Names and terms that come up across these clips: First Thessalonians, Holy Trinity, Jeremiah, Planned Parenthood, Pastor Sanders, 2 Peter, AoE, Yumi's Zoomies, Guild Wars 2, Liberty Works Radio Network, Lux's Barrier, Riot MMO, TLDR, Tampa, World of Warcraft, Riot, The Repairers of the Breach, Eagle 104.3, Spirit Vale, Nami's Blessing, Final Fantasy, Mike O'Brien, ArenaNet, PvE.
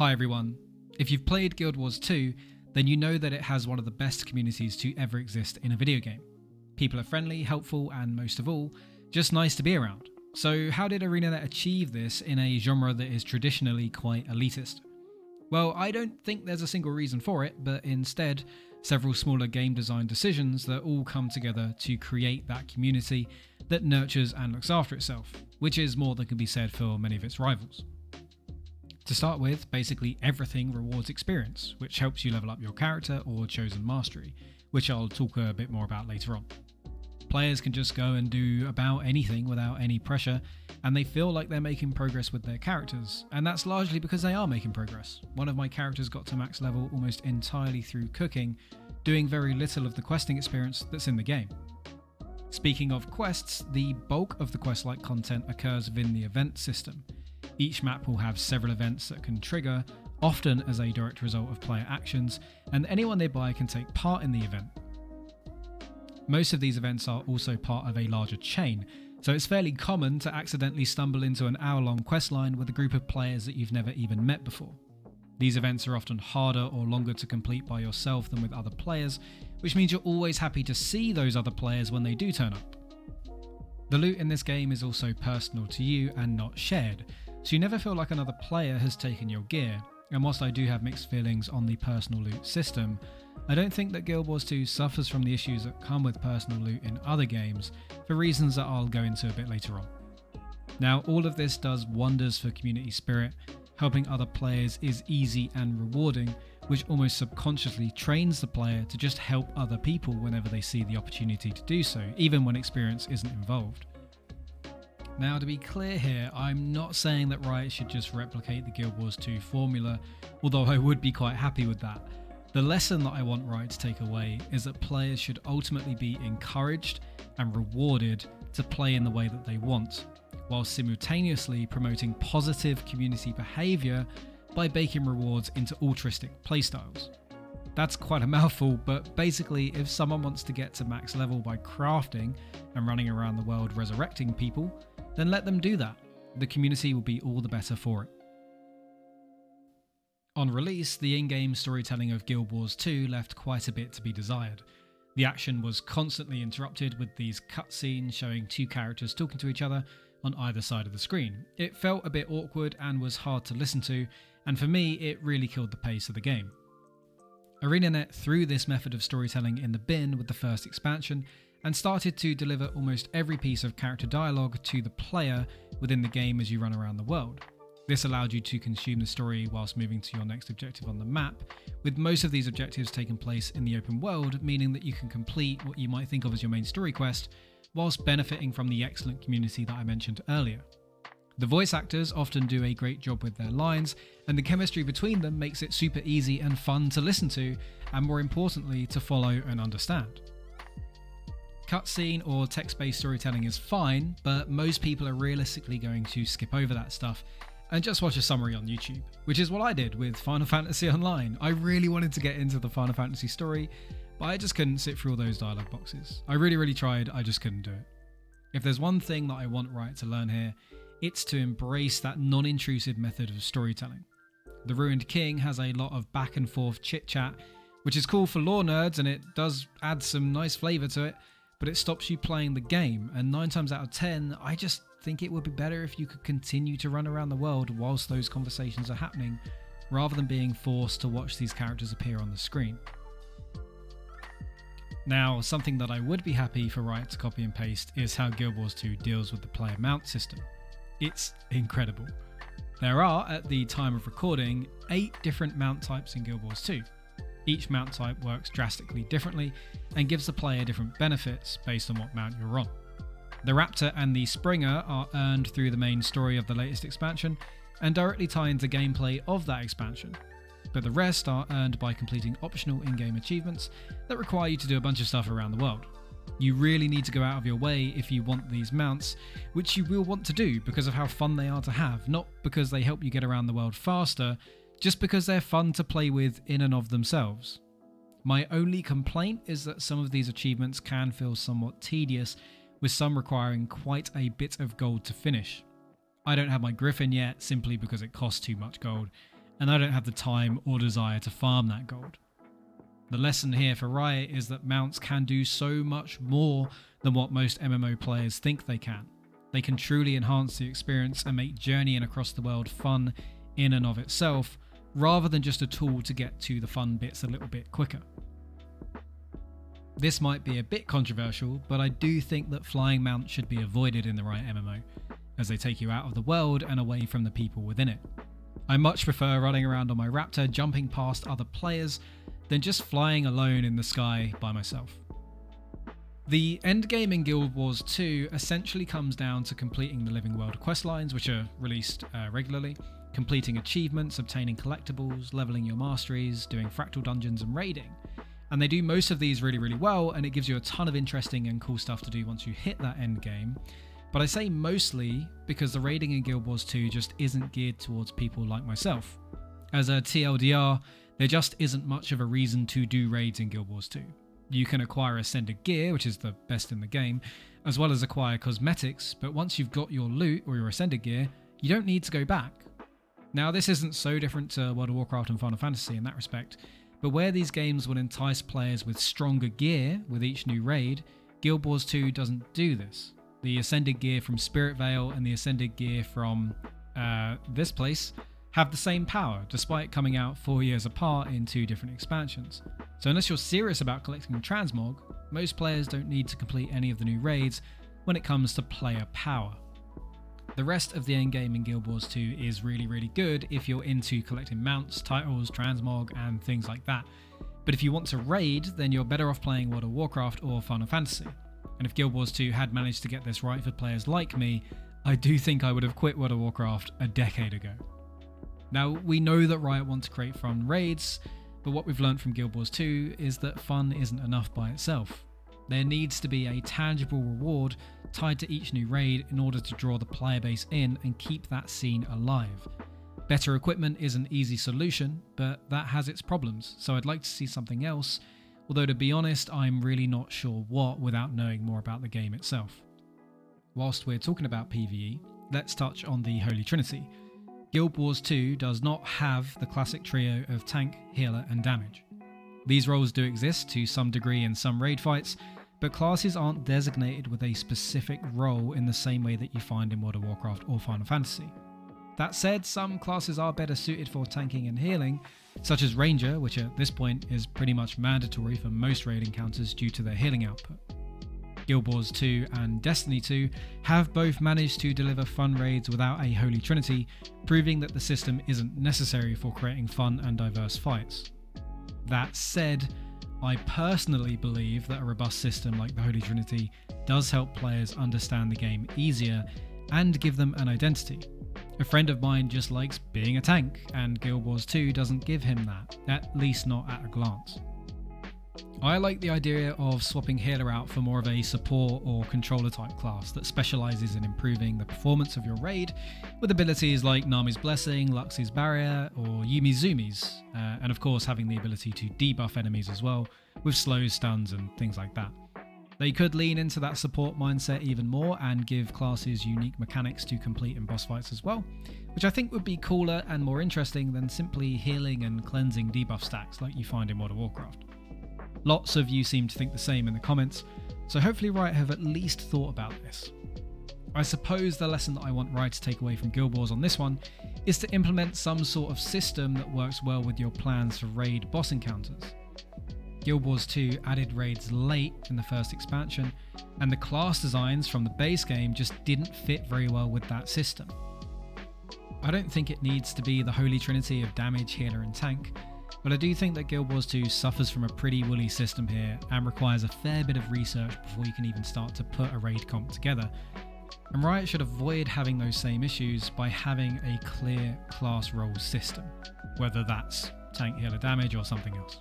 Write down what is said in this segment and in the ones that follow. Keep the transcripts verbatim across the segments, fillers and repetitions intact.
Hi everyone. If you've played Guild Wars two, then you know that it has one of the best communities to ever exist in a video game. People are friendly, helpful, and most of all, just nice to be around. So how did ArenaNet achieve this in a genre that is traditionally quite elitist? Well, I don't think there's a single reason for it, but instead, several smaller game design decisions that all come together to create that community that nurtures and looks after itself, which is more than can be said for many of its rivals. To start with, basically everything rewards experience, which helps you level up your character or chosen mastery, which I'll talk a bit more about later on. Players can just go and do about anything without any pressure, and they feel like they're making progress with their characters, and that's largely because they are making progress. One of my characters got to max level almost entirely through cooking, doing very little of the questing experience that's in the game. Speaking of quests, the bulk of the quest-like content occurs within the event system. Each map will have several events that can trigger, often as a direct result of player actions, and anyone nearby can take part in the event. Most of these events are also part of a larger chain, so it's fairly common to accidentally stumble into an hour-long questline with a group of players that you've never even met before. These events are often harder or longer to complete by yourself than with other players, which means you're always happy to see those other players when they do turn up. The loot in this game is also personal to you and not shared, so you never feel like another player has taken your gear, and whilst I do have mixed feelings on the personal loot system, I don't think that Guild Wars two suffers from the issues that come with personal loot in other games, for reasons that I'll go into a bit later on. Now, all of this does wonders for community spirit. Helping other players is easy and rewarding, which almost subconsciously trains the player to just help other people whenever they see the opportunity to do so, even when experience isn't involved. Now, to be clear here, I'm not saying that Riot should just replicate the Guild Wars two formula, although I would be quite happy with that. The lesson that I want Riot to take away is that players should ultimately be encouraged and rewarded to play in the way that they want, while simultaneously promoting positive community behaviour by baking rewards into altruistic playstyles. That's quite a mouthful, but basically if someone wants to get to max level by crafting and running around the world resurrecting people, then let them do that. The community will be all the better for it. On release, the in-game storytelling of Guild Wars two left quite a bit to be desired. The action was constantly interrupted with these cutscenes showing two characters talking to each other on either side of the screen. It felt a bit awkward and was hard to listen to, and for me it really killed the pace of the game. ArenaNet threw this method of storytelling in the bin with the first expansion, and started to deliver almost every piece of character dialogue to the player within the game as you run around the world. This allowed you to consume the story whilst moving to your next objective on the map, with most of these objectives taking place in the open world, meaning that you can complete what you might think of as your main story quest, whilst benefiting from the excellent community that I mentioned earlier. The voice actors often do a great job with their lines, and the chemistry between them makes it super easy and fun to listen to, and more importantly, to follow and understand. Cutscene or text-based storytelling is fine, but most people are realistically going to skip over that stuff and just watch a summary on YouTube, which is what I did with Final Fantasy Online. I really wanted to get into the Final Fantasy story, but I just couldn't sit through all those dialogue boxes. I really, really tried, I just couldn't do it. If there's one thing that I want Riot to learn here, it's to embrace that non-intrusive method of storytelling. The Ruined King has a lot of back and forth chit-chat, which is cool for lore nerds and it does add some nice flavour to it, but it stops you playing the game, and nine times out of ten, I just think it would be better if you could continue to run around the world whilst those conversations are happening, rather than being forced to watch these characters appear on the screen. Now, something that I would be happy for Riot to copy and paste is how Guild Wars two deals with the player mount system. It's incredible. There are, at the time of recording, eight different mount types in Guild Wars two. Each mount type works drastically differently and gives the player different benefits based on what mount you're on. The Raptor and the Springer are earned through the main story of the latest expansion and directly tie into gameplay of that expansion, but the rest are earned by completing optional in-game achievements that require you to do a bunch of stuff around the world. You really need to go out of your way if you want these mounts, which you will want to do because of how fun they are to have, not because they help you get around the world faster, just because they're fun to play with in and of themselves. My only complaint is that some of these achievements can feel somewhat tedious, with some requiring quite a bit of gold to finish. I don't have my Griffin yet simply because it costs too much gold, and I don't have the time or desire to farm that gold. The lesson here for Riot is that mounts can do so much more than what most M M O players think they can. They can truly enhance the experience and make journeying across the world fun in and of itself, rather than just a tool to get to the fun bits a little bit quicker. This might be a bit controversial, but I do think that flying mounts should be avoided in the Riot M M O, as they take you out of the world and away from the people within it. I much prefer running around on my Raptor, jumping past other players, than just flying alone in the sky by myself. The endgame in Guild Wars two essentially comes down to completing the Living World questlines, which are released uh, regularly, completing achievements, obtaining collectibles, leveling your masteries, doing fractal dungeons and raiding. And they do most of these really, really well, and it gives you a ton of interesting and cool stuff to do once you hit that endgame. But I say mostly because the raiding in Guild Wars two just isn't geared towards people like myself. As a T L D R, there just isn't much of a reason to do raids in Guild Wars two. You can acquire ascended gear, which is the best in the game, as well as acquire cosmetics, but once you've got your loot or your ascended gear, you don't need to go back. Now, this isn't so different to World of Warcraft and Final Fantasy in that respect, but where these games would entice players with stronger gear with each new raid, Guild Wars two doesn't do this. The ascended gear from Spirit Vale and the ascended gear from uh, this place have the same power, despite coming out four years apart in two different expansions. So unless you're serious about collecting transmog, most players don't need to complete any of the new raids when it comes to player power. The rest of the endgame in Guild Wars two is really, really good if you're into collecting mounts, titles, transmog, and things like that. But if you want to raid, then you're better off playing World of Warcraft or Final Fantasy. And if Guild Wars two had managed to get this right for players like me, I do think I would have quit World of Warcraft a decade ago. Now, we know that Riot want to create fun raids, but what we've learned from Guild Wars two is that fun isn't enough by itself. There needs to be a tangible reward tied to each new raid in order to draw the player base in and keep that scene alive. Better equipment is an easy solution, but that has its problems, so I'd like to see something else, although to be honest, I'm really not sure what without knowing more about the game itself. Whilst we're talking about PvE, let's touch on the Holy Trinity. Guild Wars two does not have the classic trio of tank, healer and damage. These roles do exist to some degree in some raid fights, but classes aren't designated with a specific role in the same way that you find in World of Warcraft or Final Fantasy. That said, some classes are better suited for tanking and healing, such as Ranger, which at this point is pretty much mandatory for most raid encounters due to their healing output. Guild Wars two and Destiny two have both managed to deliver fun raids without a Holy Trinity, proving that the system isn't necessary for creating fun and diverse fights. That said, I personally believe that a robust system like the Holy Trinity does help players understand the game easier and give them an identity. A friend of mine just likes being a tank, and Guild Wars two doesn't give him that, at least not at a glance. I like the idea of swapping healer out for more of a support or controller type class that specialises in improving the performance of your raid with abilities like Nami's Blessing, Lux's Barrier or Yumi's Zoomies, uh, and of course having the ability to debuff enemies as well with slow stuns and things like that. They could lean into that support mindset even more and give classes unique mechanics to complete in boss fights as well, which I think would be cooler and more interesting than simply healing and cleansing debuff stacks like you find in World of Warcraft. Lots of you seem to think the same in the comments, so hopefully Riot have at least thought about this. I suppose the lesson that I want Riot to take away from Guild Wars on this one is to implement some sort of system that works well with your plans for raid boss encounters. Guild Wars two added raids late in the first expansion, and the class designs from the base game just didn't fit very well with that system. I don't think it needs to be the Holy Trinity of damage, healer and tank, but I do think that Guild Wars two suffers from a pretty woolly system here and requires a fair bit of research before you can even start to put a raid comp together. And Riot should avoid having those same issues by having a clear class role system, whether that's tank, healer, damage or something else.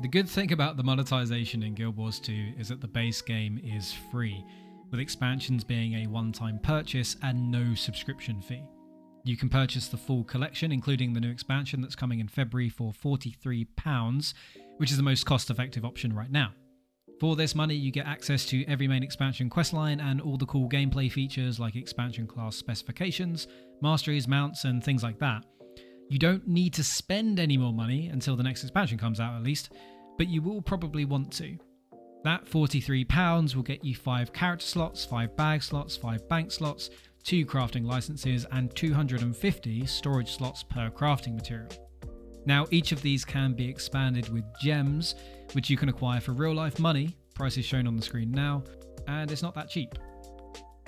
The good thing about the monetization in Guild Wars two is that the base game is free, with expansions being a one-time purchase and no subscription fee. You can purchase the full collection, including the new expansion that's coming in February for forty-three pounds, which is the most cost-effective option right now. For this money, you get access to every main expansion questline and all the cool gameplay features like expansion class specifications, masteries, mounts, and things like that. You don't need to spend any more money until the next expansion comes out, at least, but you will probably want to. That forty-three pounds will get you five character slots, five bag slots, five bank slots, two crafting licenses, and two hundred fifty storage slots per crafting material. Now, each of these can be expanded with gems, which you can acquire for real life money, prices shown on the screen now, and it's not that cheap.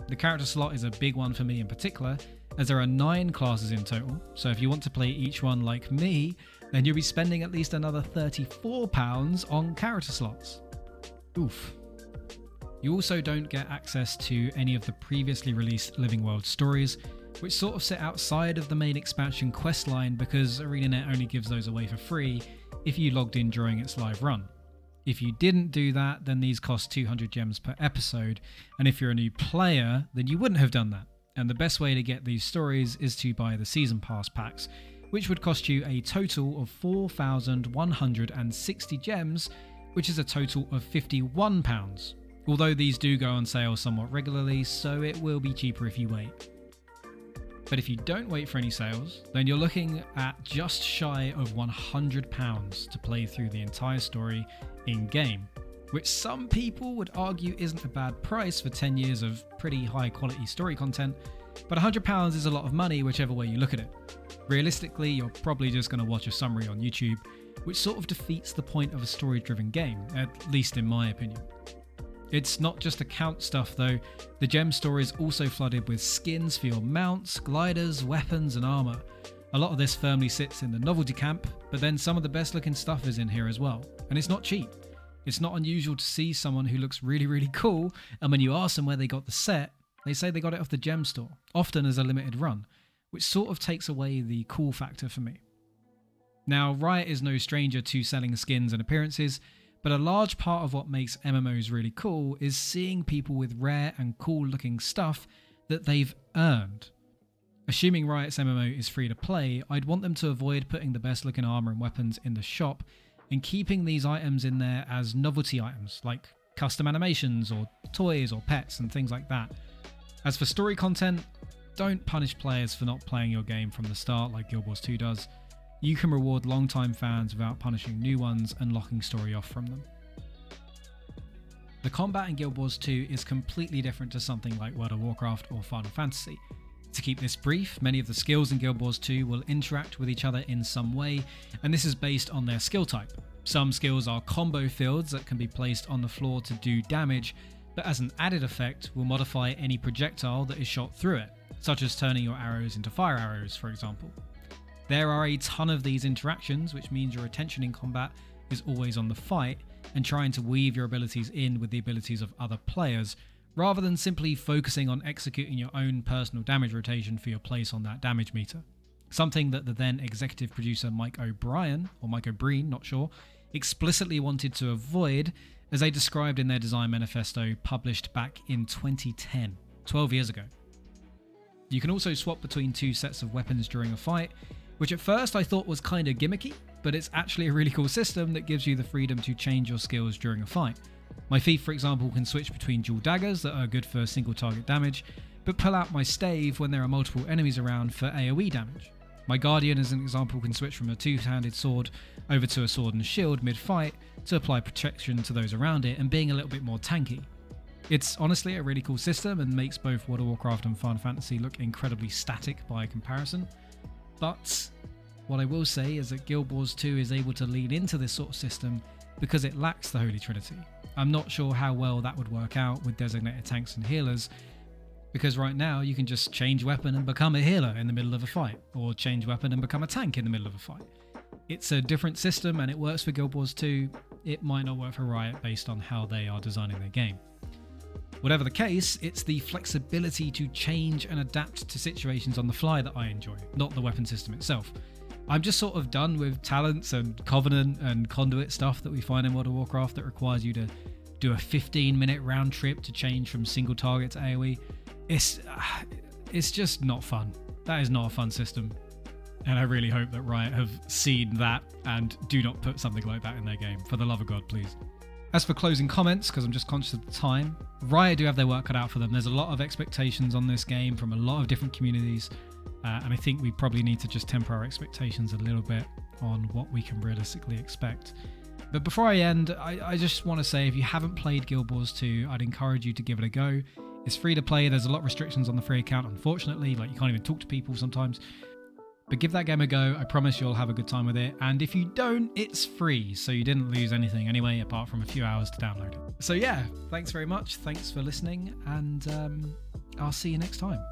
The character slot is a big one for me in particular, as there are nine classes in total, so if you want to play each one like me, then you'll be spending at least another thirty-four pounds on character slots. Oof. You also don't get access to any of the previously released Living World stories, which sort of sit outside of the main expansion questline because ArenaNet only gives those away for free if you logged in during its live run. If you didn't do that, then these cost two hundred gems per episode, and if you're a new player, then you wouldn't have done that. And the best way to get these stories is to buy the Season Pass packs, which would cost you a total of four thousand one hundred sixty gems, which is a total of fifty-one pounds. Although these do go on sale somewhat regularly, so it will be cheaper if you wait. But if you don't wait for any sales, then you're looking at just shy of one hundred pounds to play through the entire story in-game, which some people would argue isn't a bad price for ten years of pretty high-quality story content, but one hundred pounds is a lot of money whichever way you look at it. Realistically, you're probably just going to watch a summary on YouTube, which sort of defeats the point of a story-driven game, at least in my opinion. It's not just account stuff though, the gem store is also flooded with skins for your mounts, gliders, weapons and armour. A lot of this firmly sits in the novelty camp, but then some of the best looking stuff is in here as well, and it's not cheap. It's not unusual to see someone who looks really really cool, and when you ask them where they got the set, they say they got it off the gem store, often as a limited run, which sort of takes away the cool factor for me. Now, Riot is no stranger to selling skins and appearances, but a large part of what makes M M Os really cool is seeing people with rare and cool looking stuff that they've earned. Assuming Riot's M M O is free to play, I'd want them to avoid putting the best looking armor and weapons in the shop and keeping these items in there as novelty items like custom animations or toys or pets and things like that. As for story content, don't punish players for not playing your game from the start like Guild Wars two does. You can reward long-time fans without punishing new ones and locking story off from them. The combat in Guild Wars two is completely different to something like World of Warcraft or Final Fantasy. To keep this brief, many of the skills in Guild Wars two will interact with each other in some way, and this is based on their skill type. Some skills are combo fields that can be placed on the floor to do damage, but as an added effect will modify any projectile that is shot through it, such as turning your arrows into fire arrows, for example. There are a ton of these interactions, which means your attention in combat is always on the fight and trying to weave your abilities in with the abilities of other players, rather than simply focusing on executing your own personal damage rotation for your place on that damage meter. Something that the then executive producer Mike O'Brien, or Mike O'Brien, not sure, explicitly wanted to avoid, as they described in their design manifesto published back in twenty ten, twelve years ago. You can also swap between two sets of weapons during a fight, which at first I thought was kind of gimmicky, but it's actually a really cool system that gives you the freedom to change your skills during a fight. My thief, for example, can switch between dual daggers that are good for single target damage, but pull out my stave when there are multiple enemies around for AoE damage. My guardian, as an example, can switch from a two-handed sword over to a sword and shield mid-fight to apply protection to those around it and being a little bit more tanky. It's honestly a really cool system and makes both World of Warcraft and Final Fantasy look incredibly static by comparison. But what I will say is that Guild Wars two is able to lean into this sort of system because it lacks the Holy Trinity. I'm not sure how well that would work out with designated tanks and healers, because right now you can just change weapon and become a healer in the middle of a fight, or change weapon and become a tank in the middle of a fight. It's a different system and it works for Guild Wars two, it might not work for Riot based on how they are designing their game. Whatever the case, it's the flexibility to change and adapt to situations on the fly that I enjoy, not the weapon system itself. I'm just sort of done with talents and Covenant and Conduit stuff that we find in World of Warcraft that requires you to do a fifteen minute round trip to change from single target to AoE. It's, uh, it's just not fun. That is not a fun system. And I really hope that Riot have seen that and do not put something like that in their game. For the love of God, please. As for closing comments, because I'm just conscious of the time, Riot do have their work cut out for them. There's a lot of expectations on this game from a lot of different communities, Uh, and I think we probably need to just temper our expectations a little bit on what we can realistically expect. But before I end, I, I just want to say, if you haven't played Guild Wars two, I'd encourage you to give it a go. It's free to play. There's a lot of restrictions on the free account, unfortunately. Like, you can't even talk to people sometimes. But give that game a go. I promise you'll have a good time with it. And if you don't, it's free. So you didn't lose anything anyway, apart from a few hours to download it. So yeah, thanks very much. Thanks for listening. And um, I'll see you next time.